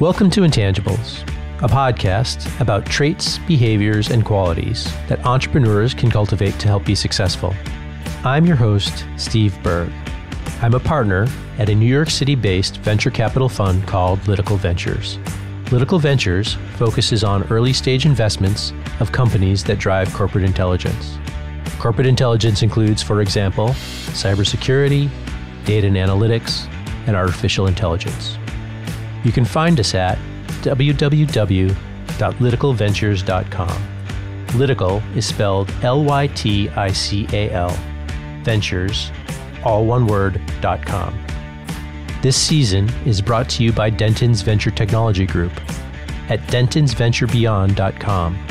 Welcome to Intangibles, a podcast about traits, behaviors, and qualities that entrepreneurs can cultivate to help be successful. I'm your host, Steve Berg. I'm a partner at a New York City-based venture capital fund called Lytical Ventures. Lytical Ventures focuses on early-stage investments of companies that drive corporate intelligence. Corporate intelligence includes, for example, cybersecurity, data and analytics, and artificial intelligence. You can find us at www.lyticalventures.com. Lytical is spelled L-Y-T-I-C-A-L. Ventures, all one word, .com. This season is brought to you by Dentons Venture Technology Group at dentonsventurebeyond.com.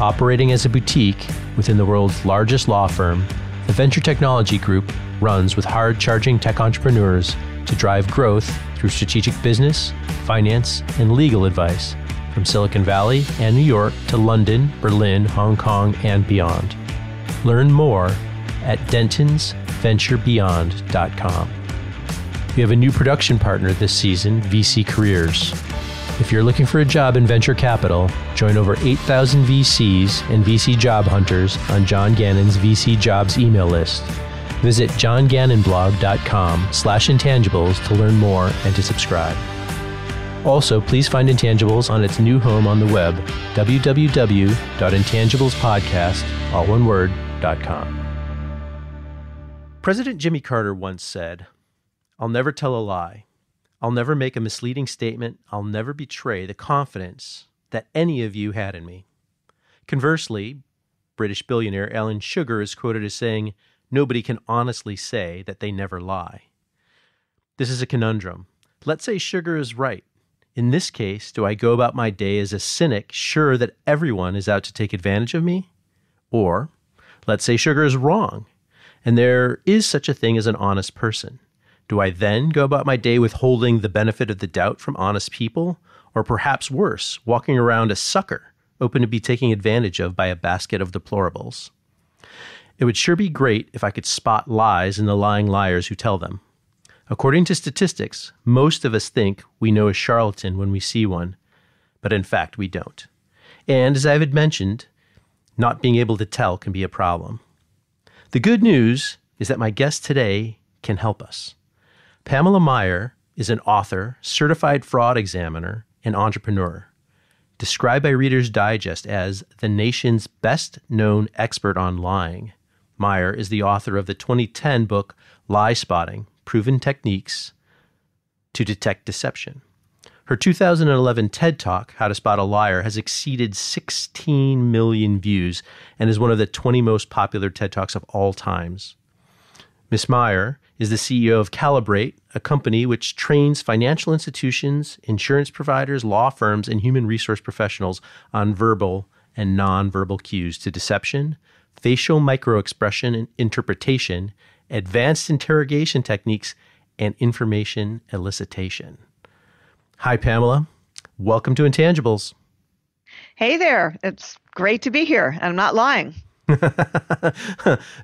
Operating as a boutique within the world's largest law firm, the Venture Technology Group runs with hard-charging tech entrepreneurs to drive growth through strategic business, finance, and legal advice from Silicon Valley and New York to London, Berlin, Hong Kong, and beyond. Learn more at dentonsventurebeyond.com. We have a new production partner this season, VC Careers. If you're looking for a job in venture capital, join over 8,000 VCs and VC job hunters on John Gannon's VC Jobs email list. Visit johngannonblog.com/intangibles to learn more and to subscribe. Also, please find Intangibles on its new home on the web, www.intangiblespodcast.com. President Jimmy Carter once said, "I'll never tell a lie. I'll never make a misleading statement. I'll never betray the confidence that any of you had in me." Conversely, British billionaire Alan Sugar is quoted as saying, "Nobody can honestly say that they never lie." This is a conundrum. Let's say Sugar is right. In this case, do I go about my day as a cynic, sure that everyone is out to take advantage of me? Or, let's say Sugar is wrong, and there is such a thing as an honest person. Do I then go about my day withholding the benefit of the doubt from honest people? Or perhaps worse, walking around a sucker, open to be taken advantage of by a basket of deplorables? It would sure be great if I could spot lies in the lying liars who tell them. According to statistics, most of us think we know a charlatan when we see one, but in fact we don't. And as I've mentioned, not being able to tell can be a problem. The good news is that my guest today can help us. Pamela Meyer is an author, certified fraud examiner, and entrepreneur. Described by Reader's Digest as the nation's best-known expert on lying, Meyer is the author of the 2010 book, Liespotting, Proven Techniques to Detect Deception. Her 2011 TED Talk, How to Spot a Liar, has exceeded 16 million views and is one of the 20 most popular TED Talks of all times. Ms. Meyer is the CEO of Calibrate, a company which trains financial institutions, insurance providers, law firms, and human resource professionals on verbal and nonverbal cues to deception, facial microexpression and interpretation, advanced interrogation techniques, and information elicitation. Hi, Pamela. Welcome to Intangibles. Hey there. It's great to be here. I'm not lying.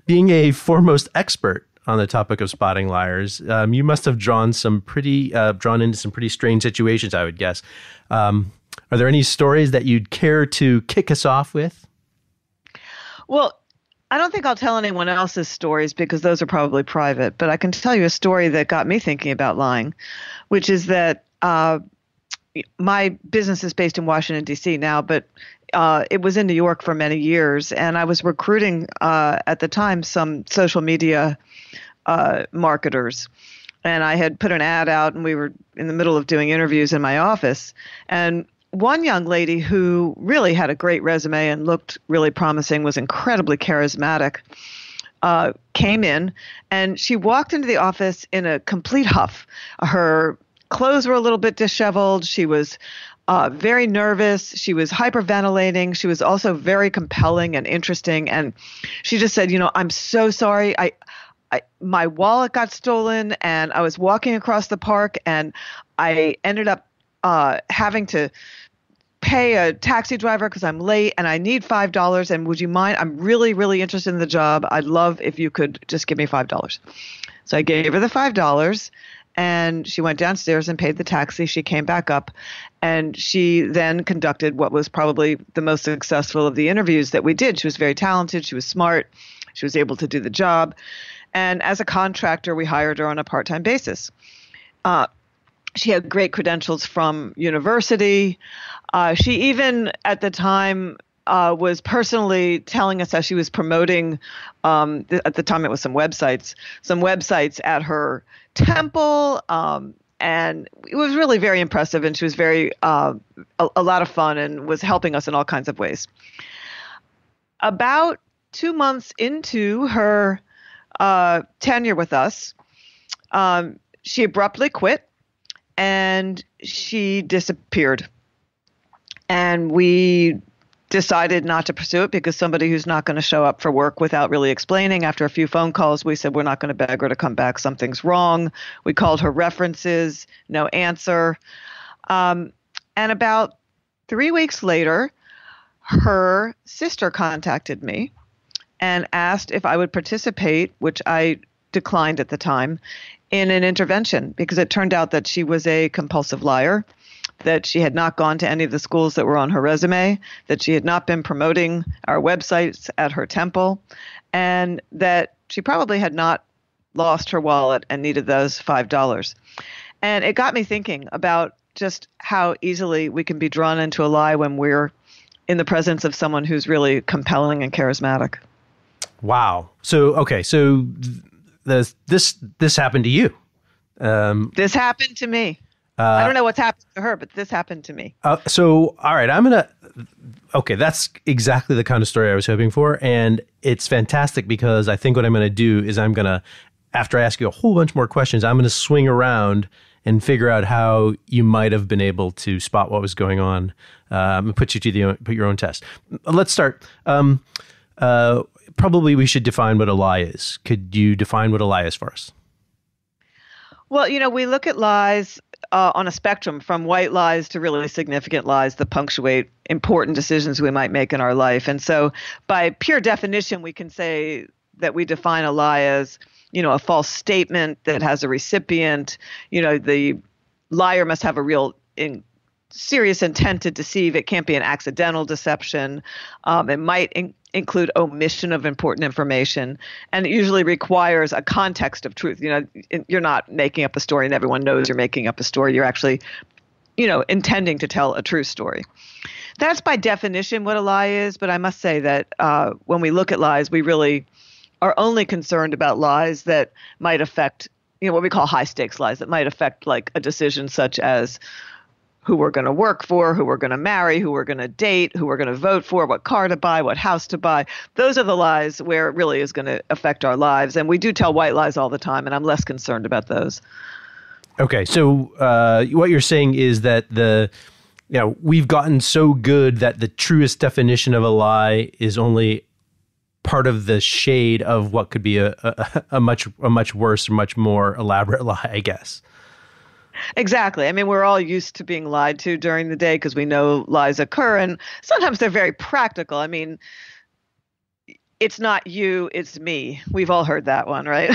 Being a foremost expert on the topic of spotting liars, you must have drawn into some pretty strange situations, I would guess. Are there any stories that you'd care to kick us off with? Well, I don't think I'll tell anyone else's stories because those are probably private, but I can tell you a story that got me thinking about lying, which is that my business is based in Washington, D.C. now, but it was in New York for many years, and I was recruiting at the time some social media marketers. And I had put an ad out, and we were in the middle of doing interviews in my office. And one young lady who really had a great resume and looked really promising, was incredibly charismatic, came in, and she walked into the office in a complete huff. Her clothes were a little bit disheveled. She was very nervous. She was hyperventilating. She was also very compelling and interesting. And she just said, "I'm so sorry. My wallet got stolen, and I was walking across the park, and I ended up having to pay a taxi driver because I'm late and I need $5. And would you mind? I'm really, really interested in the job. I'd love if you could just give me $5. So I gave her the $5. And she went downstairs and paid the taxi. She came back up, and she then conducted what was probably the most successful of the interviews that we did. She was very talented. She was smart. She was able to do the job. And as a contractor, we hired her on a part-time basis. She had great credentials from university. She even, at the time, was personally telling us how she was promoting, at the time it was some websites at her temple. And it was really very impressive. And she was very, a lot of fun, and was helping us in all kinds of ways. About 2 months into her tenure with us, she abruptly quit and she disappeared. And we decided not to pursue it, because somebody who's not going to show up for work without really explaining, after a few phone calls, we said, we're not going to beg her to come back. Something's wrong. We called her references, no answer. And about 3 weeks later, her sister contacted me and asked if I would participate, which I declined at the time, in an intervention, because it turned out that she was a compulsive liar, that she had not gone to any of the schools that were on her resume, that she had not been promoting our websites at her temple, and that she probably had not lost her wallet and needed those $5. And it got me thinking about just how easily we can be drawn into a lie when we're in the presence of someone who's really compelling and charismatic. Wow. So this happened to you. This happened to me. I don't know what's happened to her, but this happened to me. All right, that's exactly the kind of story I was hoping for. And it's fantastic, because I think what I'm going to do is after I ask you a whole bunch more questions, I'm going to swing around and figure out how you might have been able to spot what was going on, and put your own test. Let's start. Probably we should define what a lie is. Could you define what a lie is for us? Well, we look at lies on a spectrum, from white lies to really significant lies that punctuate important decisions we might make in our life. And so by pure definition, we can say that we define a lie as, a false statement that has a recipient. The liar must have a real serious intent to deceive. It can't be an accidental deception. It might include omission of important information, and it usually requires a context of truth. You're not making up a story and everyone knows you're making up a story. You're actually, intending to tell a true story. That's by definition what a lie is, but I must say that when we look at lies, we really are only concerned about lies that might affect, what we call high stakes lies, that might affect like a decision such as who we're going to work for, who we're going to marry, who we're going to date, who we're going to vote for, what car to buy, what house to buy. Those are the lies where it really is going to affect our lives. And we do tell white lies all the time, and I'm less concerned about those. Okay. So what you're saying is that we've gotten so good that the truest definition of a lie is only part of the shade of what could be a much worse, much more elaborate lie, I guess. Exactly. I mean, we're all used to being lied to during the day because we know lies occur, and sometimes they're very practical. I mean, it's not you, it's me. We've all heard that one, right?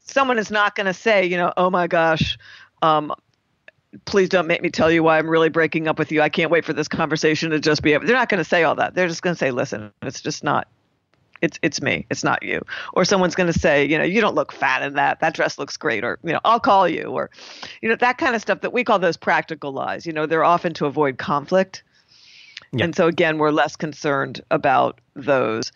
Someone is not going to say, oh my gosh, please don't make me tell you why I'm really breaking up with you. I can't wait for this conversation to just be over. They're not going to say all that. They're just going to say, listen, it's just not. It's me. It's not you. Or someone's going to say, you don't look fat in that. That dress looks great. Or, I'll call you. Or, that kind of stuff that we call those practical lies. They're often to avoid conflict. Yeah. And so, again, we're less concerned about those.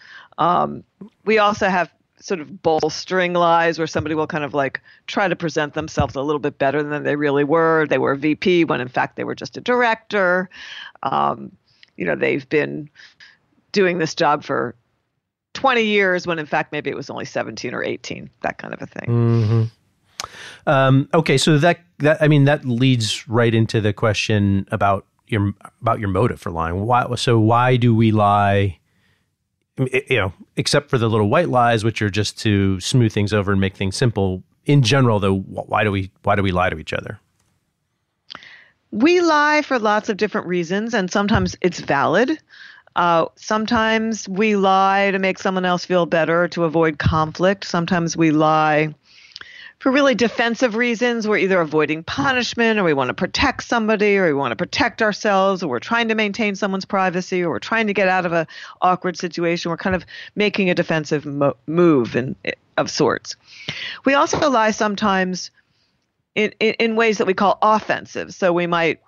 We also have sort of bolstering lies where somebody will kind of like try to present themselves a little bit better than they really were. They were a VP when, in fact, they were just a director. They've been doing this job for 20 years when in fact maybe it was only 17 or 18, that kind of a thing. Mm-hmm. Okay, so that leads right into the question about your motive for lying. Why do we lie? Except for the little white lies, which are just to smooth things over and make things simple. In general, though, why do we lie to each other? We lie for lots of different reasons, and sometimes it's valid. Sometimes we lie to make someone else feel better, to avoid conflict. Sometimes we lie for really defensive reasons. We're either avoiding punishment, or we want to protect somebody, or we want to protect ourselves, or we're trying to maintain someone's privacy, or we're trying to get out of an awkward situation. We're kind of making a defensive move of sorts. We also lie sometimes in ways that we call offensive. So we might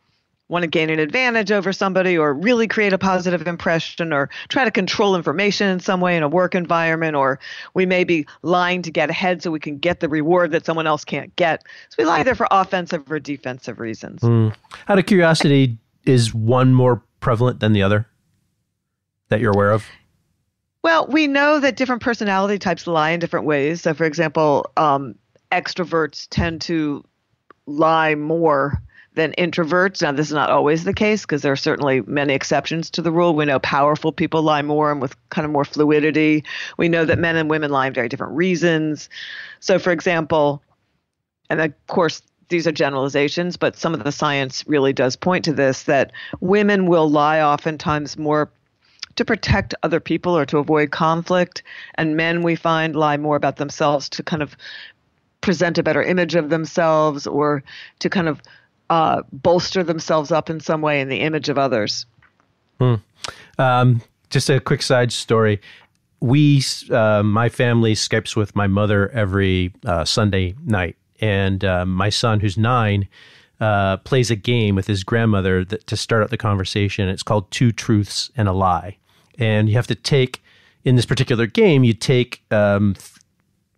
want to gain an advantage over somebody, or really create a positive impression, or try to control information in some way in a work environment, or we may be lying to get ahead so we can get the reward that someone else can't get. So we lie either for offensive or defensive reasons. Mm. Out of curiosity, is one more prevalent than the other that you're aware of? Well, we know that different personality types lie in different ways. So for example, extroverts tend to lie more than introverts. Now, this is not always the case, because there are certainly many exceptions to the rule. We know powerful people lie more and with kind of more fluidity. We know that men and women lie for very different reasons. So, for example, and of course, these are generalizations, but some of the science really does point to this, that women will lie oftentimes more to protect other people or to avoid conflict. And men, we find, lie more about themselves to kind of present a better image of themselves, or to kind of bolster themselves up in some way in the image of others. Hmm. Just a quick side story. My family Skypes with my mother every Sunday night. And my son, who's 9, plays a game with his grandmother to start out the conversation. It's called Two Truths and a Lie. And you have to take, in this particular game, you take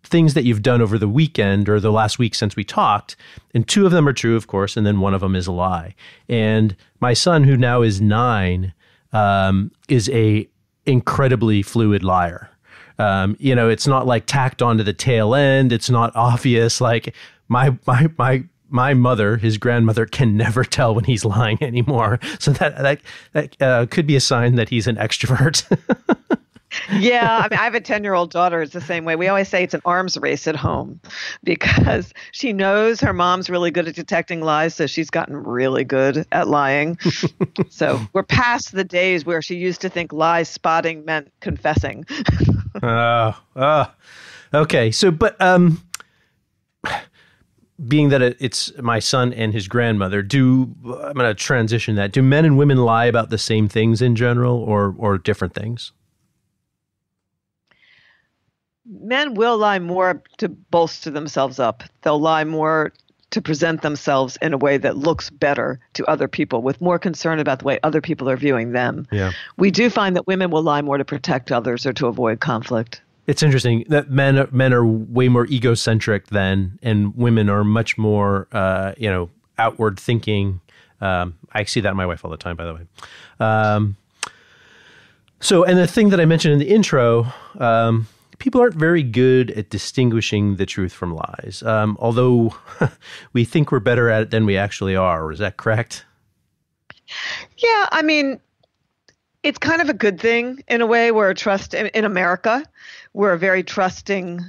things that you've done over the weekend or the last week since we talked, and 2 of them are true, of course, and then 1 of them is a lie. And my son, who now is 9, is a incredibly fluid liar. You know, it's not like tacked onto the tail end. It's not obvious. Like my mother, his grandmother, can never tell when he's lying anymore. So that could be a sign that he's an extrovert. Yeah, I mean, I have a 10-year-old daughter. It's the same way. We always say it's an arms race at home, because she knows her mom's really good at detecting lies, so she's gotten really good at lying. So we're past the days where she used to think lie spotting meant confessing. Okay. So, but being that it's my son and his grandmother, I'm going to transition that. Do men and women lie about the same things in general, or different things? Men will lie more to bolster themselves up. They'll lie more to present themselves in a way that looks better to other people, with more concern about the way other people are viewing them. Yeah. We do find that women will lie more to protect others or to avoid conflict. It's interesting that men are way more egocentric and women are much more, outward thinking. I see that in my wife all the time, by the way. And the thing that I mentioned in the intro, people aren't very good at distinguishing the truth from lies, although we think we're better at it than we actually are. Is that correct? Yeah, I mean, it's kind of a good thing in a way. In America, we're a very trusting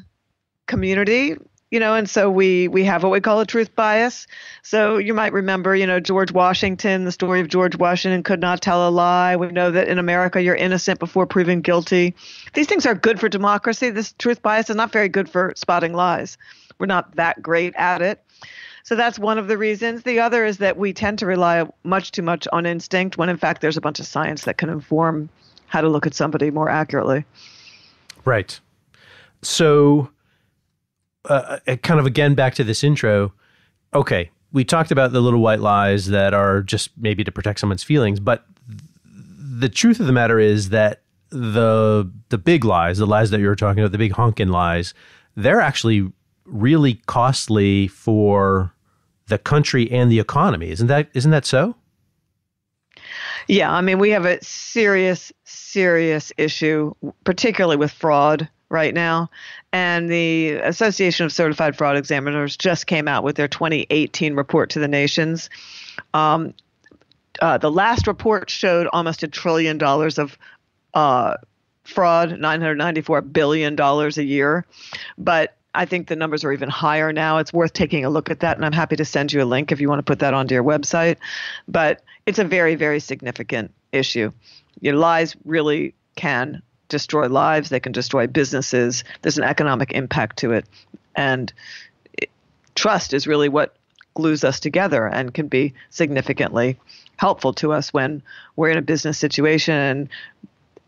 community, and so we have what we call a truth bias. So you might remember, George Washington, the story of George Washington could not tell a lie. We know that in America, you're innocent before proven guilty. These things are good for democracy. This truth bias is not very good for spotting lies. We're not that great at it. So that's one of the reasons. The other is that we tend to rely much too much on instinct, when in fact there's a bunch of science that can inform how to look at somebody more accurately. Right. So kind of again back to this intro. Okay, we talked about the little white lies that are just maybe to protect someone's feelings, but the truth of the matter is that the big lies, the lies that you were talking about, the big honkin' lies, they're actually really costly for the country and the economy. Isn't that so? Yeah, I mean, we have a serious issue, particularly with fraud right now. And the Association of Certified Fraud Examiners just came out with their 2018 report to the nations. The last report showed almost $1 trillion of fraud, $994 billion a year. But I think the numbers are even higher now. It's worth taking a look at that. And I'm happy to send you a link if you want to put that onto your website. But it's a very, very significant issue. Your lies really can destroy lives. They can destroy businesses. There's an economic impact to it. And trust is really what glues us together and can be significantly helpful to us when we're in a business situation, and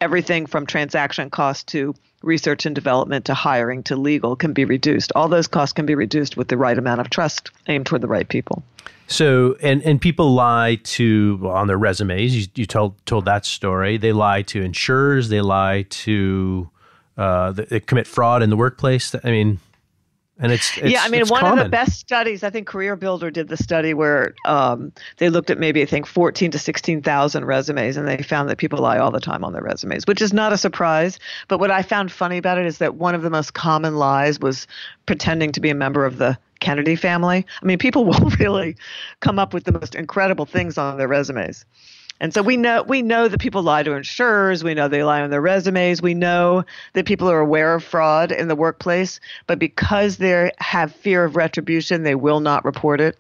everything from transaction costs to research and development to hiring to legal can be reduced. All those costs can be reduced with the right amount of trust aimed toward the right people. So, and people lie to, on their resumes, you told that story, they lie to insurers, they lie to, they commit fraud in the workplace. I mean... And it's yeah, I mean, one common. Of the best studies, I think Career Builder did the study where they looked at maybe, I think, 14 to 16,000 resumes, and they found that people lie all the time on their resumes, which is not a surprise. But what I found funny about it is that one of the most common lies was pretending to be a member of the Kennedy family. I mean, people will really come up with the most incredible things on their resumes. And so we know that people lie to insurers. We know they lie on their resumes. We know that people are aware of fraud in the workplace, but because they have fear of retribution, they will not report it,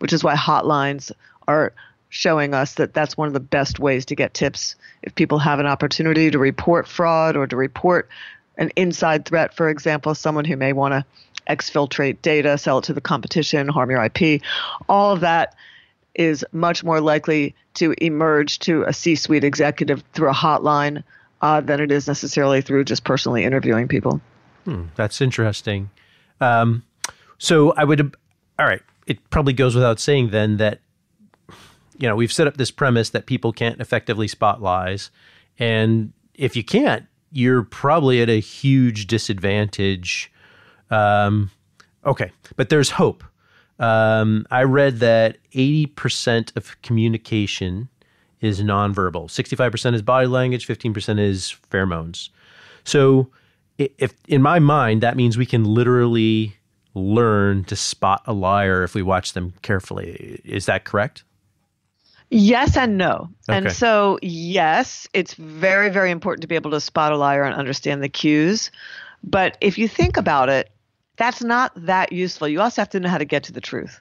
which is why hotlines are showing us that that's one of the best ways to get tips. If people have an opportunity to report fraud or to report an inside threat, for example, someone who may want to exfiltrate data, sell it to the competition, harm your IP, all of that is much more likely to emerge to a C-suite executive through a hotline than it is necessarily through just personally interviewing people. That's interesting. So I would, all right, it probably goes without saying then that, you know, we've set up this premise that people can't effectively spot lies. And if you can't, you're probably at a huge disadvantage. Okay, but there's hope. I read that 80% of communication is nonverbal. 65% is body language, 15% is pheromones. So if in my mind, that means we can literally learn to spot a liar if we watch them carefully. Is that correct? Yes and no. Okay. And so, yes, it's very, very important to be able to spot a liar and understand the cues. But if you think about it, that's not that useful. You also have to know how to get to the truth.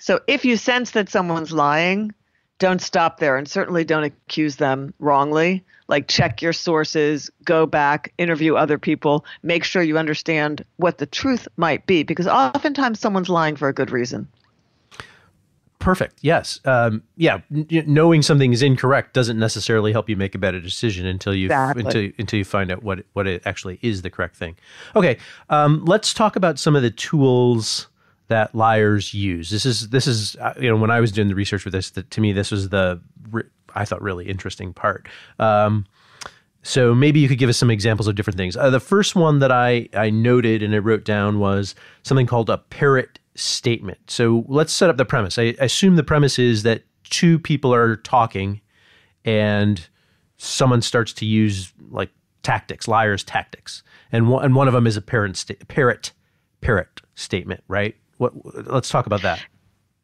So if you sense that someone's lying, don't stop there, and certainly don't accuse them wrongly. Like, check your sources, go back, interview other people, make sure you understand what the truth might be, because oftentimes someone's lying for a good reason. Perfect. Yes. Yeah. Knowing something is incorrect doesn't necessarily help you make a better decision until you until you find out what it actually is the correct thing. Okay. Let's talk about some of the tools that liars use. This is you know, when I was doing the research with this, to me this was the I thought really interesting part. So maybe you could give us some examples of different things. The first one that I noted and I wrote down was something called a parrot statement. So let's set up the premise. I assume the premise is that two people are talking and someone starts to use like tactics, liars' tactics. And one of them is a parrot statement, right? Let's talk about that.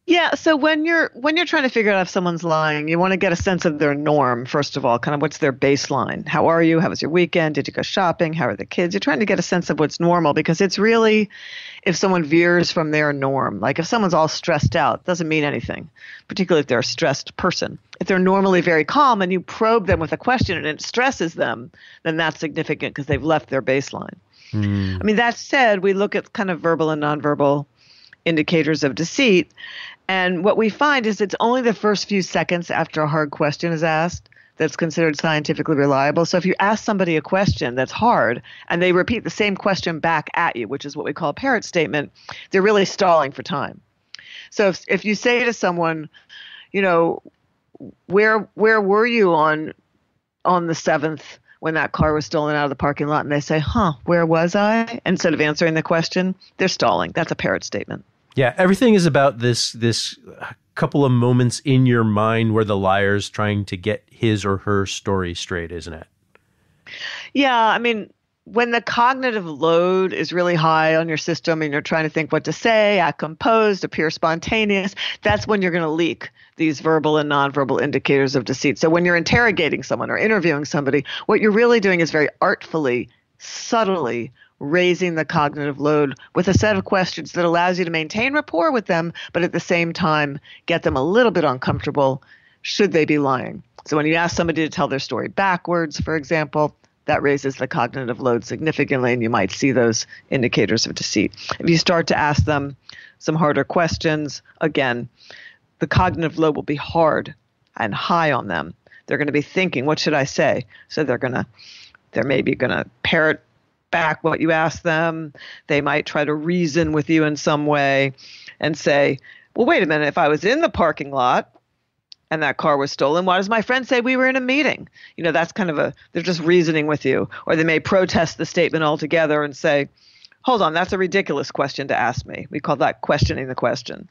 Yeah. So when you're trying to figure out if someone's lying, you want to get a sense of their norm, first of all, kind of what's their baseline. How are you? How was your weekend? Did you go shopping? How are the kids? You're trying to get a sense of what's normal, because it's really if someone veers from their norm, like if someone's all stressed out, doesn't mean anything, particularly if they're a stressed person. If they're normally very calm and you probe them with a question and it stresses them, then that's significant because they've left their baseline. I mean, that said, we look at kind of verbal and nonverbal indicators of deceit. And what we find is it's only the first few seconds after a hard question is asked that's considered scientifically reliable. So if you ask somebody a question that's hard and they repeat the same question back at you, which is what we call a parrot statement, they're really stalling for time. So if you say to someone, you know, where were you on the 7th when that car was stolen out of the parking lot, and they say, where was I? Instead of answering the question, they're stalling. That's a parrot statement. Yeah, everything is about this couple of moments in your mind where the liar's trying to get his or her story straight, isn't it? Yeah, I mean, when the cognitive load is really high on your system and you're trying to think what to say, act composed, appear spontaneous, that's when you're going to leak these verbal and nonverbal indicators of deceit. So when you're interrogating someone or interviewing somebody, what you're really doing is very artfully, subtly raising the cognitive load with a set of questions that allows you to maintain rapport with them, but at the same time, get them a little bit uncomfortable should they be lying. So when you ask somebody to tell their story backwards, for example, that raises the cognitive load significantly, and you might see those indicators of deceit. If you start to ask them some harder questions, again, the cognitive load will be hard and high on them. They're going to be thinking, what should I say? So they're maybe going to parrot back what you ask them. They might try to reason with you in some way and say, well, wait a minute, if I was in the parking lot and that car was stolen, why does my friend say we were in a meeting? You know, that's kind of a, they're just reasoning with you. Or they may protest the statement altogether and say, hold on, that's a ridiculous question to ask me. We call that questioning the question.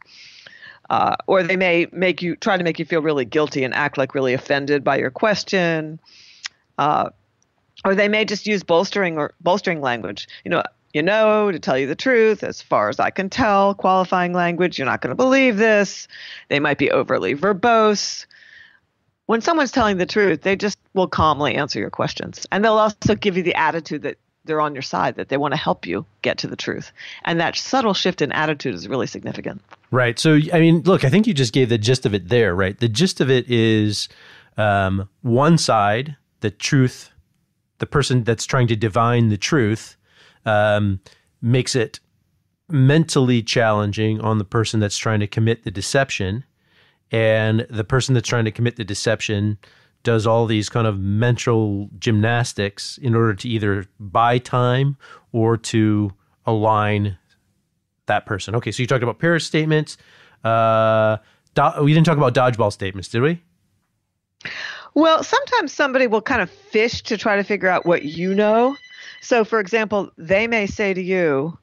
Or they may try to make you feel really guilty and act like really offended by your question. Or they may just use bolstering language. To tell you the truth, as far as I can tell, qualifying language, you're not going to believe this. They might be overly verbose. When someone's telling the truth, they just will calmly answer your questions. And they'll also give you the attitude that they're on your side, that they want to help you get to the truth. And that subtle shift in attitude is really significant. Right. So, I mean, look, I think you just gave the gist of it there, right? The gist of it is one side, the truth, the person that's trying to divine the truth, makes it mentally challenging on the person that's trying to commit the deception. And the person that's trying to commit the deception does all these kind of mental gymnastics in order to either buy time or to align that person. Okay, so you talked about Paris statements. We didn't talk about dodgeball statements, did we? Well, sometimes somebody will kind of fish to try to figure out what you know. So, for example, they may say to you,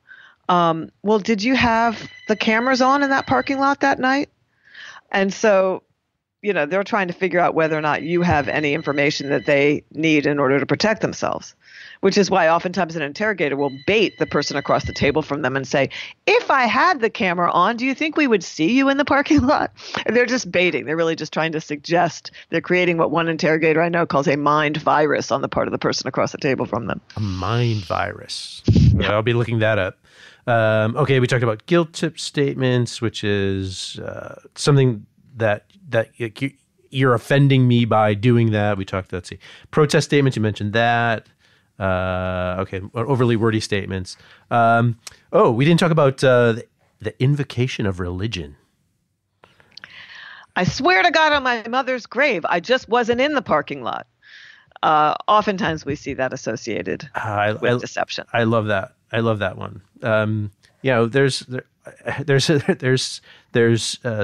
well, did you have the cameras on in that parking lot that night? And so, you know, they're trying to figure out whether or not you have any information that they need in order to protect themselves, which is why oftentimes an interrogator will bait the person across the table from them and say, if I had the camera on, do you think we would see you in the parking lot? And they're just baiting. They're really just trying to suggest. They're creating what one interrogator I know calls a mind virus on the part of the person across the table from them. A mind virus. Yeah. I'll be looking that up. Okay, we talked about guilt trip statements, which is something that you're offending me by doing that. We talked, let's see, protest statements. You mentioned that. Okay, overly wordy statements. We didn't talk about the invocation of religion. I swear to God on my mother's grave, I just wasn't in the parking lot. Oftentimes we see that associated with deception. I love that. I love that one. There's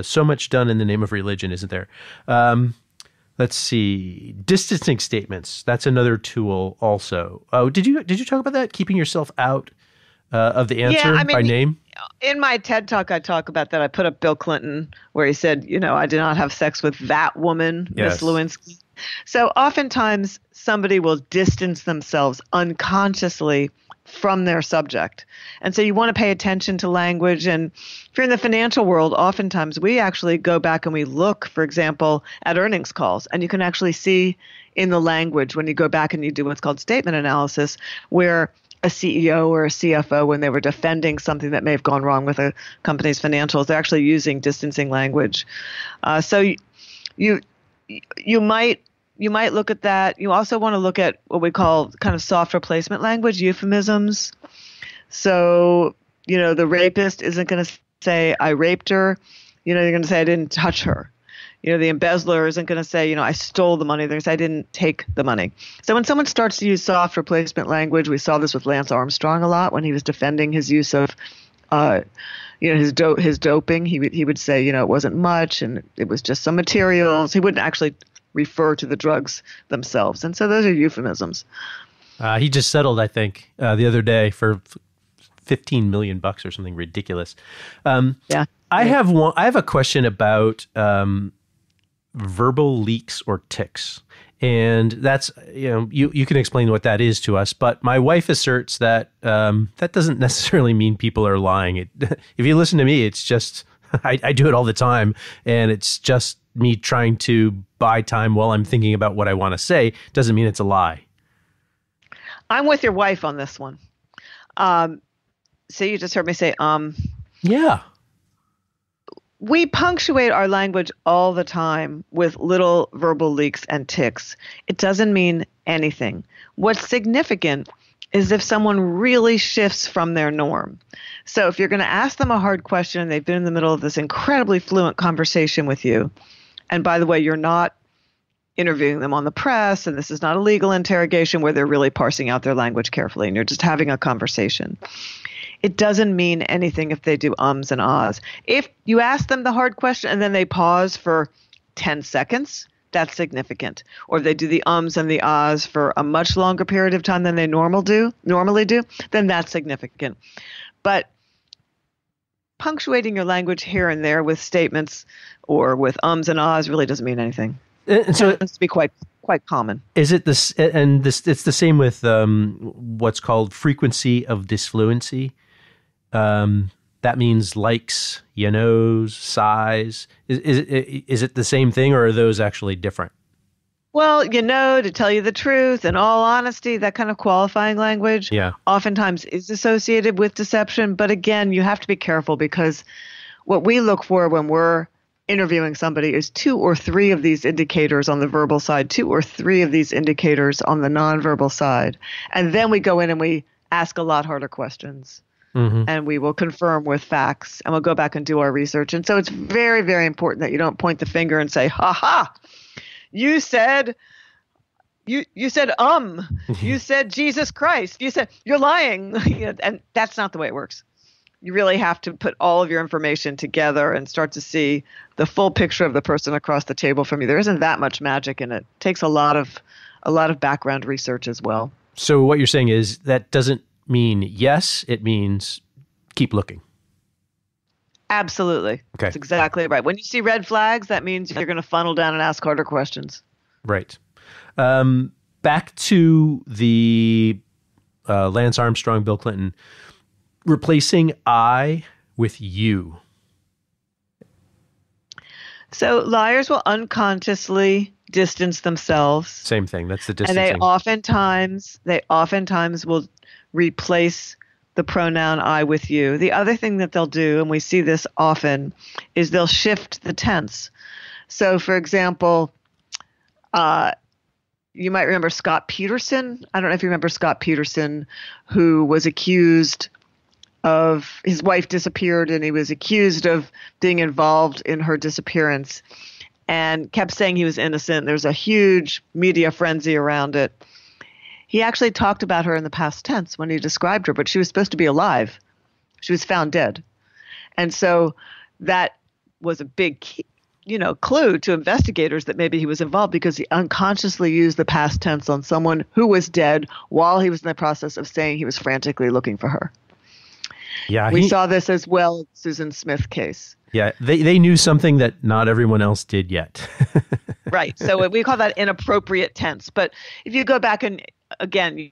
so much done in the name of religion, isn't there? Let's see, distancing statements. That's another tool also. Oh, did you talk about that? Keeping yourself out of the answer by name? In my TED Talk, I talk about that. I put up Bill Clinton where he said, I did not have sex with that woman, yes, Miss Lewinsky. So oftentimes somebody will distance themselves unconsciously from their subject. And so you want to pay attention to language. And if you're in the financial world, oftentimes we actually go back and we look, for example, at earnings calls. And you can actually see in the language when you go back and you do what's called statement analysis, where a CEO or a CFO, when they were defending something that may have gone wrong with a company's financials, they're actually using distancing language. So you might look at that. You also want to look at what we call kind of soft replacement language, euphemisms. So, the rapist isn't going to say, I raped her. They're going to say, I didn't touch her. The embezzler isn't going to say, I stole the money. They're going to say, I didn't take the money. So when someone starts to use soft replacement language, we saw this with Lance Armstrong a lot when he was defending his use of his doping. He would say, it wasn't much and it was just some materials. He wouldn't actually refer to the drugs themselves. And so those are euphemisms. He just settled, I think, the other day for $15 million or something ridiculous. I have a question about verbal leaks or tics. And that's, you can explain what that is to us, but my wife asserts that that doesn't necessarily mean people are lying. If you listen to me, it's just, I do it all the time, and it's just me trying to buy time while I'm thinking about what I want to say. Doesn't mean it's a lie. I'm with your wife on this one. So you just heard me say, yeah. We punctuate our language all the time with little verbal leaks and tics. It doesn't mean anything. What's significant is if someone really shifts from their norm. So if you're going to ask them a hard question and they've been in the middle of this incredibly fluent conversation with you, and by the way, you're not interviewing them on the press, and this is not a legal interrogation where they're really parsing out their language carefully and you're just having a conversation. It doesn't mean anything if they do ums and ahs. If you ask them the hard question and then they pause for 10 seconds, that's significant. Or if they do the ums and the ahs for a much longer period of time than they normally do, then that's significant. But punctuating your language here and there with statements or with ums and ahs really doesn't mean anything. And so it has to be quite common. Is it this? And this, it's the same with what's called frequency of disfluency. That means likes, you knows, sighs. Is it the same thing, or are those actually different? Well, you know, to tell you the truth, in all honesty, that kind of qualifying language oftentimes is associated with deception. But again, you have to be careful because what we look for when we're interviewing somebody is 2 or 3 of these indicators on the verbal side, 2 or 3 of these indicators on the nonverbal side. And then we go in and we ask a lot harder questions. Mm-hmm. And we will confirm with facts and we'll go back and do our research. And so it's very, very important that you don't point the finger and say, ha ha, you said you said Jesus Christ, you said you're lying. And that's not the way it works. You really have to put all of your information together and start to see the full picture of the person across the table from you. There isn't that much magic in it. It takes a lot of background research as well. So what you're saying is that doesn't mean yes, it means keep looking. Absolutely. Okay. That's exactly right. When you see red flags, that means you're going to funnel down and ask harder questions. Right. Back to the Lance Armstrong, Bill Clinton. Replacing I with you. So liars will unconsciously distance themselves. Same thing. That's the distancing. And they oftentimes will replace the pronoun I with you. The other thing that they'll do, and we see this often, is they'll shift the tense. So for example, you might remember Scott Peterson. I don't know if you remember Scott Peterson, who was accused of his wife disappeared and he was accused of being involved in her disappearance and kept saying he was innocent. There's a huge media frenzy around it. He actually talked about her in the past tense when he described her, but she was supposed to be alive. She was found dead. And so that was a big clue to investigators that maybe he was involved because he unconsciously used the past tense on someone who was dead while he was in the process of saying he was frantically looking for her. Yeah, we saw this as well in Susan Smith case. Yeah, they knew something that not everyone else did yet. Right. So we call that inappropriate tense. But if you go back and again,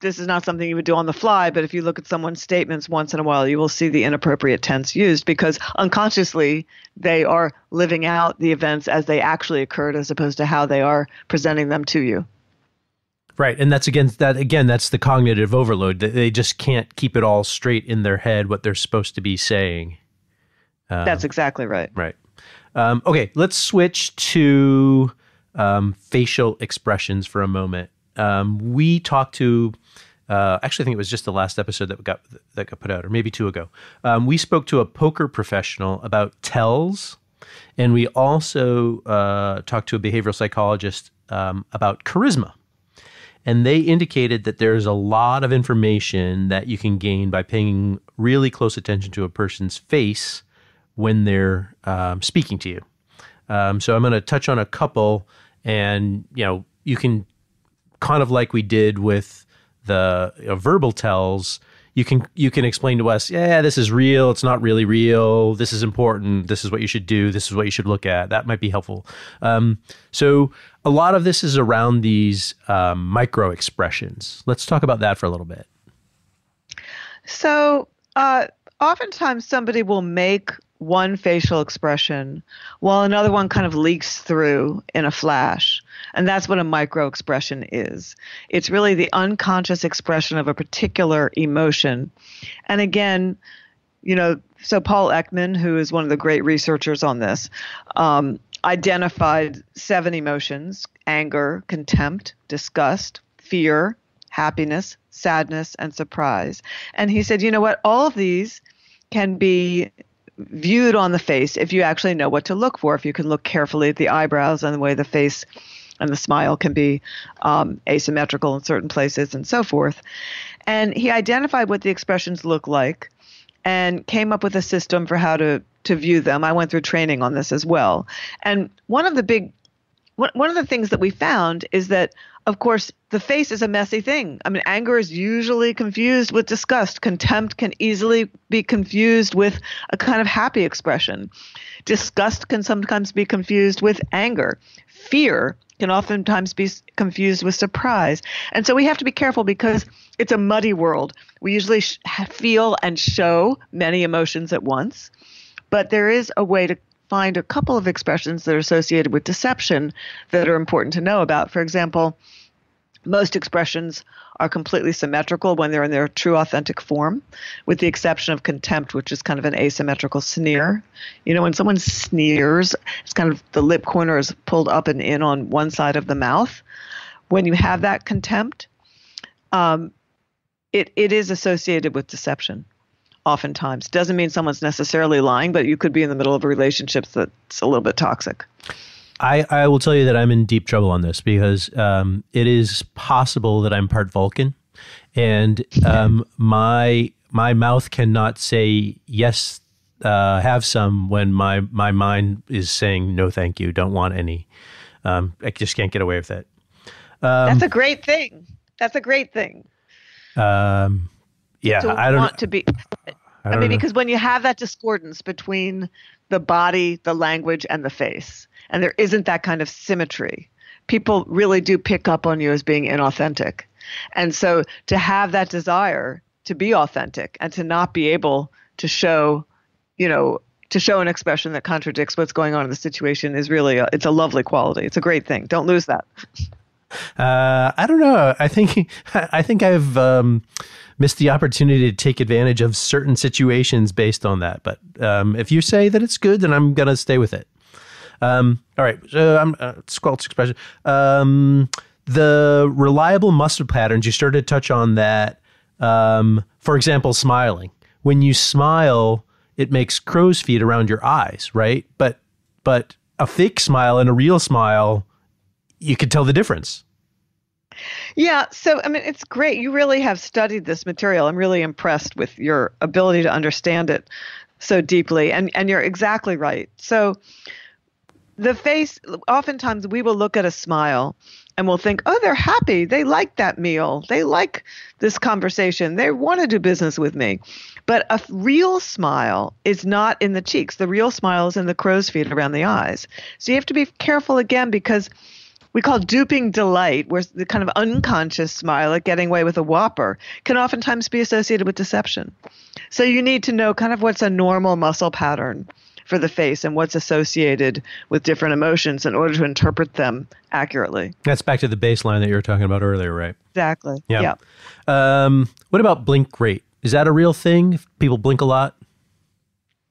this is not something you would do on the fly, but if you look at someone's statements once in a while, you will see the inappropriate tense used because unconsciously they are living out the events as they actually occurred as opposed to how they are presenting them to you. Right. And that's the cognitive overload. They just can't keep it all straight in their head, what they're supposed to be saying. That's exactly right. Right. Okay. Let's switch to facial expressions for a moment. We talked to, actually I think it was just the last episode that got put out or maybe 2 ago. We spoke to a poker professional about tells and we also talked to a behavioral psychologist about charisma. And they indicated that there's a lot of information that you can gain by paying really close attention to a person's face when they're speaking to you. So I'm going to touch on a couple and, you can kind of like we did with the verbal tells, you can explain to us, yeah, this is real. It's not really real. This is important. This is what you should do. This is what you should look at. That might be helpful. So a lot of this is around these micro expressions. Let's talk about that for a little bit. So oftentimes somebody will make one facial expression while another one kind of leaks through in a flash. And that's what a micro expression is. It's really the unconscious expression of a particular emotion. And again, So Paul Ekman, who is one of the great researchers on this, identified 7 emotions: anger, contempt, disgust, fear, happiness, sadness, and surprise. And he said, you know what, all of these can be viewed on the face if you actually know what to look for, if you can look carefully at the eyebrows and the way the face and the smile can be asymmetrical in certain places and so forth. And he identified what the expressions look like and came up with a system for how to view them. I went through training on this as well. And one of the things that we found is that, of course, the face is a messy thing. I mean, anger is usually confused with disgust. Contempt can easily be confused with a kind of happy expression. Disgust can sometimes be confused with anger. Fear can oftentimes be confused with surprise. And so we have to be careful because it's a muddy world. We usually feel and show many emotions at once, but there is a way to find a couple of expressions that are associated with deception that are important to know about. For example, most expressions are completely symmetrical when they're in their true authentic form, with the exception of contempt, which is kind of an asymmetrical sneer. You know, when someone sneers, it's kind of the lip corner is pulled up and in on one side of the mouth. When you have that contempt, it is associated with deception. Oftentimes. Doesn't mean someone's necessarily lying, but you could be in the middle of a relationship that's a little bit toxic. I will tell you that I'm in deep trouble on this because it is possible that I'm part Vulcan, and my mouth cannot say yes, have some, when my mind is saying no, thank you, don't want any. I just can't get away with that. That's a great thing. That's a great thing. Yeah, so I don't want to be. I mean, because when you have that discordance between the body, the language, and the face, and there isn't that kind of symmetry, people really do pick up on you as being inauthentic. And so to have that desire to be authentic and to not be able to show, you know, to show an expression that contradicts what's going on in the situation is really, it's a lovely quality. It's a great thing. Don't lose that. I don't know. I think I've missed the opportunity to take advantage of certain situations based on that. But if you say that it's good, then I'm going to stay with it. All right. So I'm Squelch expression. The reliable mustard patterns, you started to touch on that. For example, smiling. When you smile, it makes crow's feet around your eyes, right? But a fake smile and a real smile, you could tell the difference. Yeah. So, I mean, it's great. You really have studied this material. I'm really impressed with your ability to understand it so deeply. And you're exactly right. So the face, oftentimes we will look at a smile and we'll think, oh, they're happy. They like that meal. They like this conversation. They want to do business with me. But a real smile is not in the cheeks. The real smile is in the crow's feet around the eyes. So you have to be careful again, because we call duping delight, where the kind of unconscious smile at getting away with a whopper can oftentimes be associated with deception. So you need to know kind of what's a normal muscle pattern for the face and what's associated with different emotions in order to interpret them accurately. That's back to the baseline that you were talking about earlier, right? Exactly. Yeah. What about blink rate? Is that a real thing? If people blink a lot?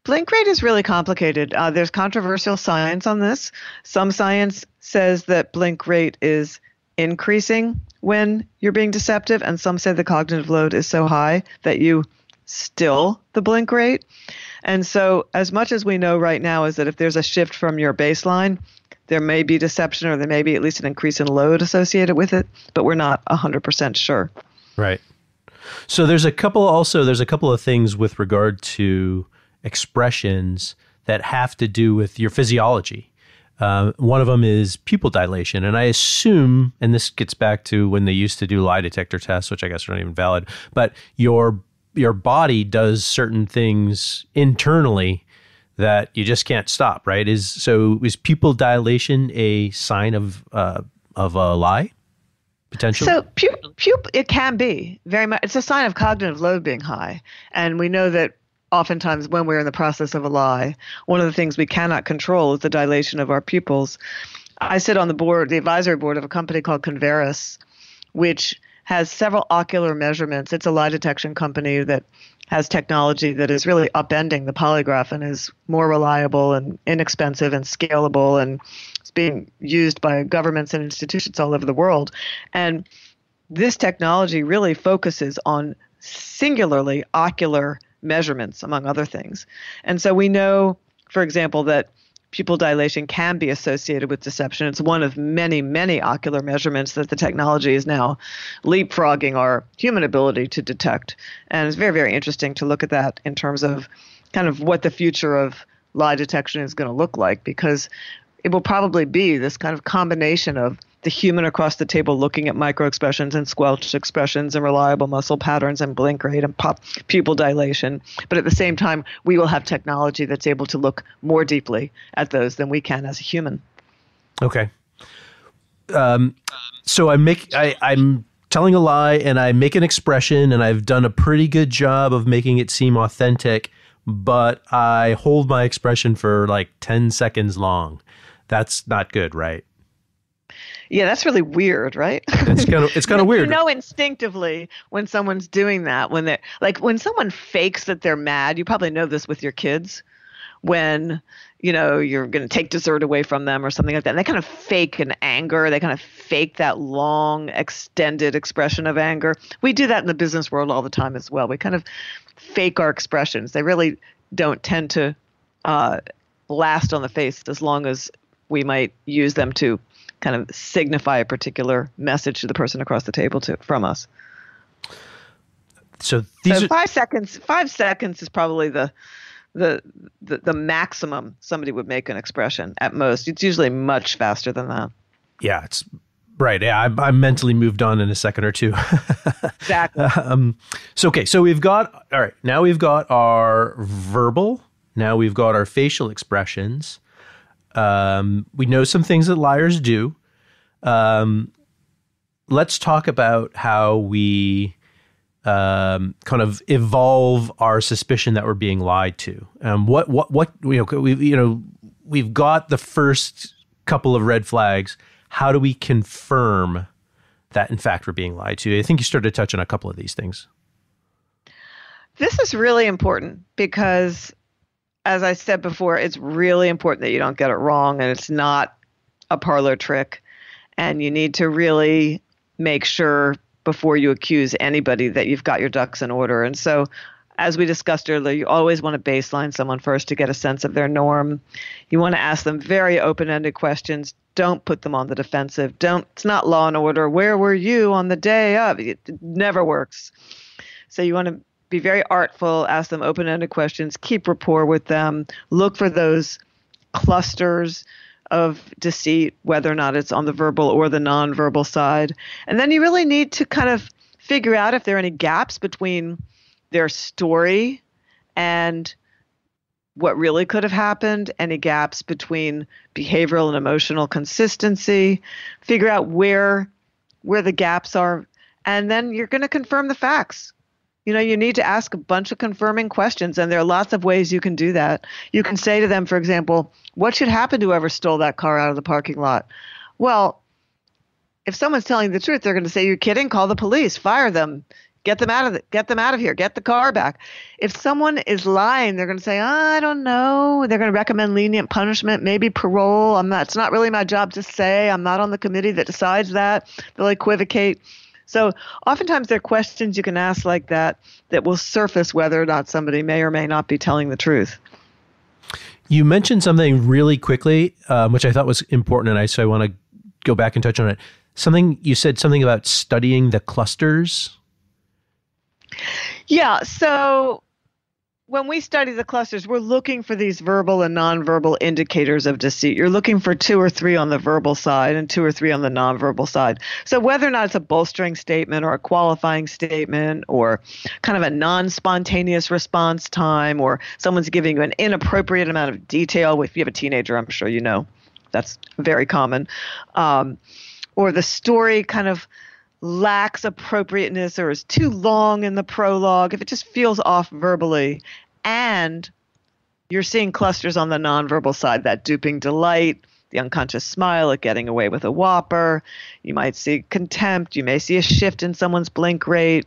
Blink rate is really complicated. There's controversial science on this. Some science says that blink rate is increasing when you're being deceptive, and some say the cognitive load is so high that you still the blink rate. And so as much as we know right now is that if there's a shift from your baseline, there may be deception, or there may be at least an increase in load associated with it, but we're not 100% sure. Right. So there's a couple of things with regard to expressions that have to do with your physiology. One of them is pupil dilation. And I assume, and this gets back to when they used to do lie detector tests, which I guess are not even valid, but your body does certain things internally that you just can't stop, right? So is pupil dilation a sign of a lie? Potential? So it can be very much. It's a sign of cognitive load being high. And we know that oftentimes when we're in the process of a lie, one of the things we cannot control is the dilation of our pupils. I sit on the advisory board of a company called Converus, which has several ocular measurements. It's a lie detection company that has technology that is really upending the polygraph and is more reliable and inexpensive and scalable, and it's being used by governments and institutions all over the world. And this technology really focuses on singularly ocular measurements, among other things. And so we know, for example, that pupil dilation can be associated with deception. It's one of many, many ocular measurements that the technology is now leapfrogging our human ability to detect. And it's very, very interesting to look at that in terms of kind of what the future of lie detection is going to look like, because it will probably be this kind of combination of the human across the table looking at microexpressions and squelched expressions and reliable muscle patterns and blink rate and pupil dilation. But at the same time, we will have technology that's able to look more deeply at those than we can as a human. Okay. So I'm telling a lie and I make an expression, and I've done a pretty good job of making it seem authentic, but I hold my expression for like 10 seconds long. That's not good, right? Yeah, that's really weird, right? It's kind of weird. You know instinctively when someone's doing that, when they're like, when someone fakes that they're mad, you probably know this with your kids, when you know you're going to take dessert away from them or something like that. And they kind of fake an anger. They kind of fake that long, extended expression of anger. We do that in the business world all the time as well. We kind of fake our expressions. They really don't tend to last on the face as long as we might use them to kind of signify a particular message to the person across the table from us. So, so 5 seconds. 5 seconds is probably the maximum somebody would make an expression at most. It's usually much faster than that. Yeah, it's right. Yeah, I'm mentally moved on in a second or two. Exactly. So we've got now we've got our verbal. Now we've got our facial expressions. We know some things that liars do. Let's talk about how we kind of evolve our suspicion that we're being lied to. We've got the first couple of red flags. How do we confirm that in fact we're being lied to? I think you started to touch on a couple of these things. This is really important because, as I said before, it's really important that you don't get it wrong, and it's not a parlor trick. And you need to really make sure before you accuse anybody that you've got your ducks in order. And so, as we discussed earlier, you always want to baseline someone first to get a sense of their norm. You want to ask them very open-ended questions. Don't put them on the defensive. It's not Law and Order. Where were you on the day of? It never works. So you want to be very artful, ask them open-ended questions, keep rapport with them, look for those clusters of deceit, whether or not it's on the verbal or the nonverbal side. And then you really need to kind of figure out if there are any gaps between their story and what really could have happened, any gaps between behavioral and emotional consistency, figure out where the gaps are, and then you're going to confirm the facts. You know, you need to ask a bunch of confirming questions, and there are lots of ways you can do that. You can say to them, for example, what should happen to whoever stole that car out of the parking lot? Well, if someone's telling the truth, they're going to say, you're kidding, call the police, fire them, get them out of here, get the car back. If someone is lying, they're going to say, I don't know. They're going to recommend lenient punishment, maybe parole. It's not really my job to say. I'm not on the committee that decides that. They'll equivocate. So oftentimes there are questions you can ask like that that will surface whether or not somebody may or may not be telling the truth. You mentioned something really quickly, which I thought was important, so I want to go back and touch on it. You said something about studying the clusters. Yeah, so when we study the clusters, we're looking for these verbal and nonverbal indicators of deceit. You're looking for 2 or 3 on the verbal side and 2 or 3 on the nonverbal side. So whether or not it's a bolstering statement or a qualifying statement or kind of a non-spontaneous response time, or someone's giving you an inappropriate amount of detail. If you have a teenager, I'm sure you know that's very common. Or the story kind of lacks appropriateness or is too long in the prologue, if it just feels off verbally, and you're seeing clusters on the nonverbal side, that duping delight, the unconscious smile at getting away with a whopper. You might see contempt. You may see a shift in someone's blink rate.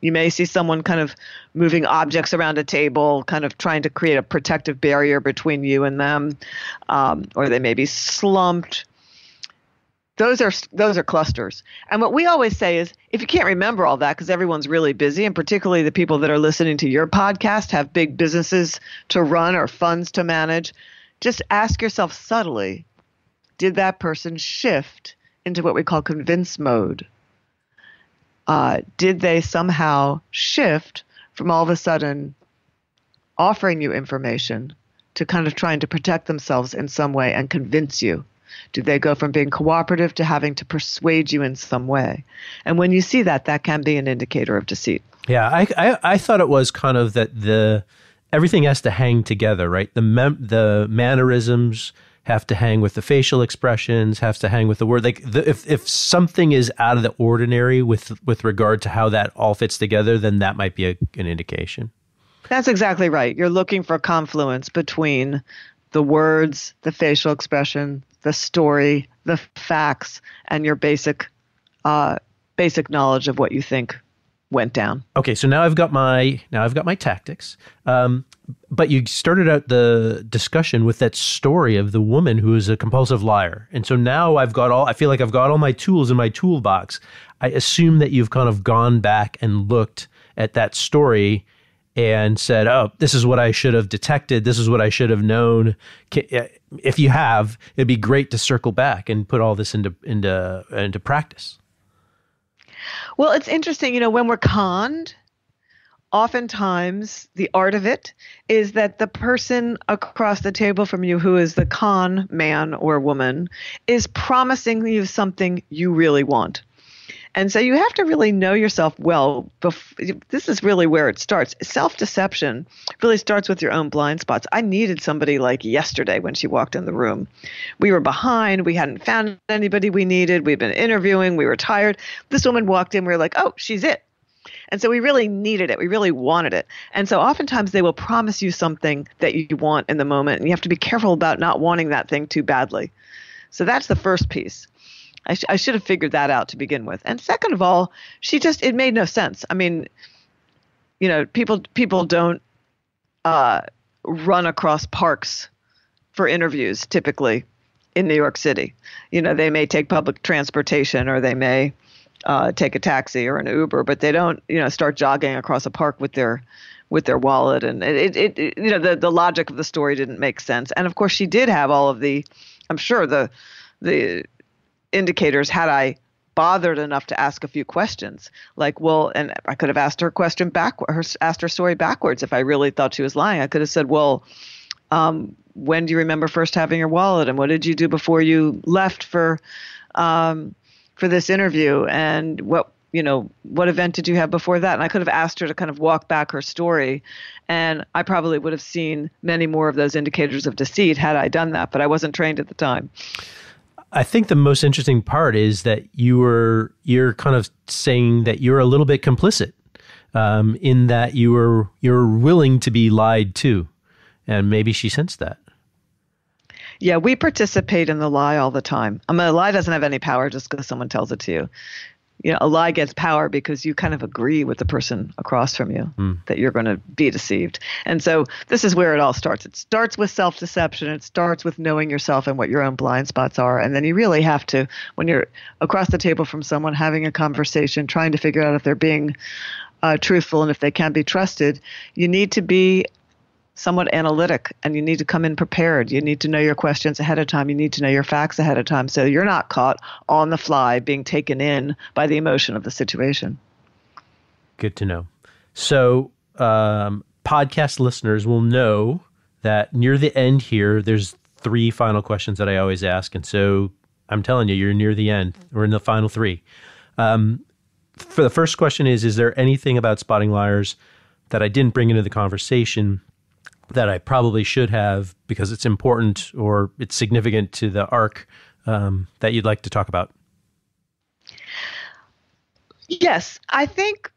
You may see someone kind of moving objects around a table, kind of trying to create a protective barrier between you and them, or they may be slumped. Those are clusters. And what we always say is, if you can't remember all that because everyone's really busy, and particularly the people that are listening to your podcast have big businesses to run or funds to manage, just ask yourself subtly, did that person shift into what we call convince mode? Did they somehow shift from all of a sudden offering you information to kind of trying to protect themselves in some way and convince you? Did they go from being cooperative to having to persuade you in some way? And when you see that, that can be an indicator of deceit. Yeah, I thought it was kind of that everything has to hang together, right? The mannerisms have to hang with the facial expressions, have to hang with the word. Like if something is out of the ordinary with regard to how that all fits together, then that might be an indication. That's exactly right. You're looking for a confluence between the words, the facial expression, the story, the facts, and your basic knowledge of what you think went down. Okay, so now I've got my tactics. But you started out the discussion with that story of the woman who is a compulsive liar, and so now I feel like I've got all my tools in my toolbox. I assume that you've kind of gone back and looked at that story and said, oh, this is what I should have detected. This is what I should have known. If you have, it'd be great to circle back and put all this into practice. Well, it's interesting. You know, when we're conned, oftentimes the art of it is that the person across the table from you who is the con man or woman is promising you something you really want. And so you have to really know yourself well. This is really where it starts. Self-deception really starts with your own blind spots. I needed somebody like yesterday when she walked in the room. We were behind. We hadn't found anybody we needed. We'd been interviewing. We were tired. This woman walked in. We were like, oh, she's it. And so we really needed it. We really wanted it. And so oftentimes they will promise you something that you want in the moment. And you have to be careful about not wanting that thing too badly. So that's the first piece. I should have figured that out to begin with. And second of all, it made no sense. I mean, you know, people don't run across parks for interviews typically in New York City. You know, they may take public transportation or they may take a taxi or an Uber, but they don't, you know, start jogging across a park with their wallet. And it you know, the logic of the story didn't make sense. And of course, she did have all of the, I'm sure the indicators had I bothered enough to ask a few questions, like, well, and I could have asked her question backwards. If I really thought she was lying, I could have said, well, when do you remember first having your wallet? And what did you do before you left for this interview? And what event did you have before that? And I could have asked her to kind of walk back her story. And I probably would have seen many more of those indicators of deceit had I done that, but I wasn't trained at the time. I think the most interesting part is that you're kind of saying that you're a little bit complicit in that you're willing to be lied to, and maybe she sensed that. Yeah, we participate in the lie all the time. I mean, a lie doesn't have any power just because someone tells it to you. You know, a lie gets power because you kind of agree with the person across from you that you're going to be deceived. And so this is where it all starts. It starts with self-deception. It starts with knowing yourself and what your own blind spots are. And then you really have to, when you're across the table from someone, having a conversation, trying to figure out if they're being truthful and if they can be trusted, you need to be somewhat analytic and you need to come in prepared. You need to know your questions ahead of time. You need to know your facts ahead of time so you're not caught on the fly being taken in by the emotion of the situation. Good to know. So podcast listeners will know that near the end here, there's three final questions that I always ask. And so I'm telling you, you're near the end. We're in the final three. For the first question is there anything about spotting liars that I didn't bring into the conversation that I probably should have because it's important or it's significant to the arc that you'd like to talk about? Yes, I think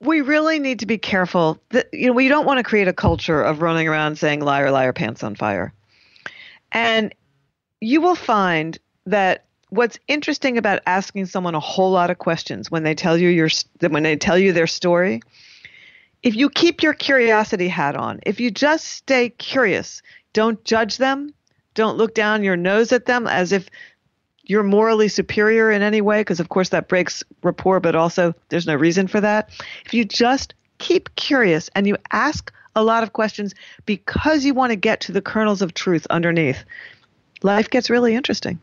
we really need to be careful that, you know, we don't want to create a culture of running around saying liar, liar, pants on fire. And you will find that what's interesting about asking someone a whole lot of questions when they tell you their story, if you keep your curiosity hat on, if you just stay curious, don't judge them, don't look down your nose at them as if you're morally superior in any way, because of course that breaks rapport, but also there's no reason for that. If you just keep curious and you ask a lot of questions because you want to get to the kernels of truth underneath, life gets really interesting.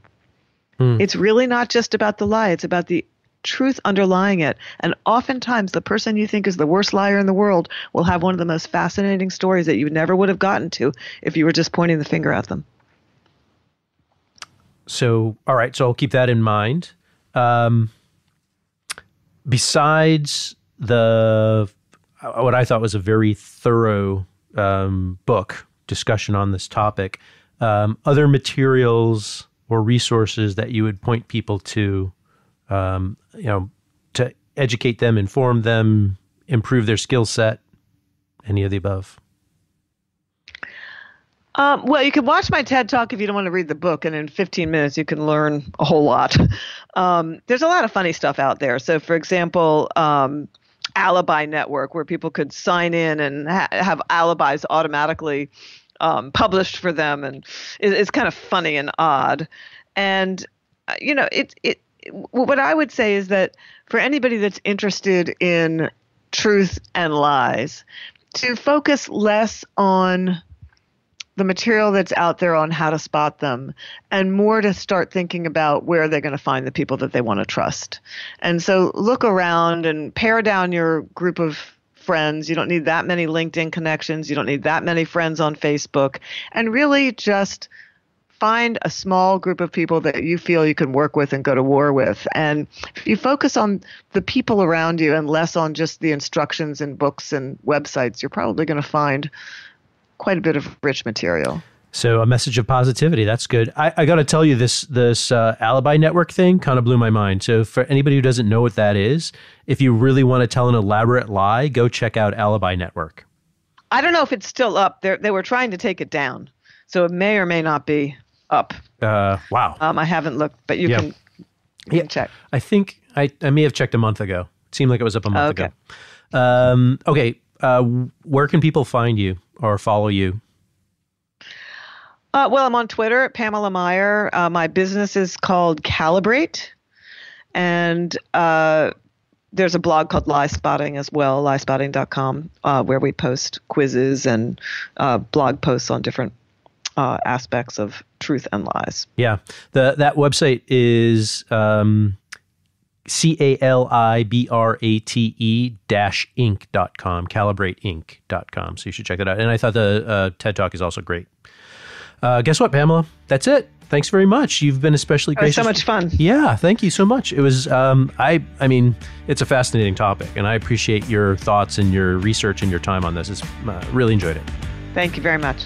Mm. It's really not just about the lie. It's about the truth underlying it. And oftentimes the person you think is the worst liar in the world will have one of the most fascinating stories that you never would have gotten to if you were just pointing the finger at them. So, all right. So I'll keep that in mind. Besides what I thought was a very thorough book discussion on this topic, other materials or resources that you would point people to, to educate them, inform them, improve their skill set, any of the above? Well, you can watch my TED Talk if you don't want to read the book, and in 15 minutes you can learn a whole lot. There's a lot of funny stuff out there. So, for example, Alibi Network, where people could sign in and have alibis automatically published for them, and it's kind of funny and odd. And what I would say is that for anybody that's interested in truth and lies, to focus less on the material that's out there on how to spot them, and more to start thinking about where they're going to find the people that they want to trust. And so look around and pare down your group of friends. You don't need that many LinkedIn connections. You don't need that many friends on Facebook. And really just find a small group of people that you feel you can work with and go to war with. And if you focus on the people around you and less on just the instructions in books and websites, you're probably going to find quite a bit of rich material. So a message of positivity. That's good. I got to tell you, this Alibi Network thing kind of blew my mind. So for anybody who doesn't know what that is, if you really want to tell an elaborate lie, go check out Alibi Network. I don't know if it's still up. They were trying to take it down. So it may or may not be up. Wow. I haven't looked, but you can check. I think I may have checked a month ago. It seemed like it was up a month ago. Okay. Where can people find you or follow you? Well, I'm on Twitter at Pamela Meyer. My business is called Calibrate. And there's a blog called Liespotting as well, liespotting.com, where we post quizzes and blog posts on different aspects of truth and lies. Yeah. That website is calibrate-inc.com, calibrate-inc.com. So you should check that out. And I thought the TED Talk is also great. Guess what, Pamela? That's it. Thanks very much. You've been especially gracious. It was so much fun. Yeah, thank you so much. It was, I mean, it's a fascinating topic, and I appreciate your thoughts and your research and your time on this. Really enjoyed it. Thank you very much.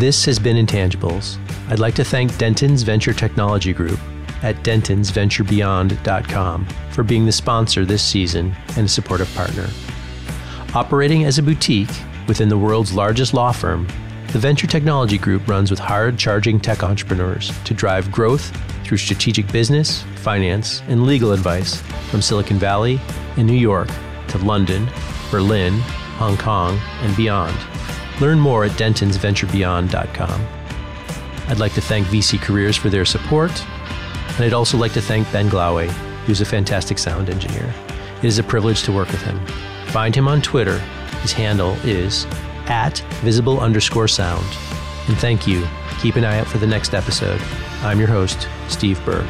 This has been Intangibles. I'd like to thank Dentons Venture Technology Group at dentonsventurebeyond.com for being the sponsor this season and a supportive partner. Operating as a boutique within the world's largest law firm, the Venture Technology Group runs with hard-charging tech entrepreneurs to drive growth through strategic business, finance, and legal advice from Silicon Valley and New York to London, Berlin, Hong Kong, and beyond. Learn more at dentonsventurebeyond.com. I'd like to thank VC Careers for their support, and I'd also like to thank Ben Gloway, who's a fantastic sound engineer. It is a privilege to work with him. Find him on Twitter. His handle is @visible_sound. And thank you. Keep an eye out for the next episode. I'm your host, Steve Berg.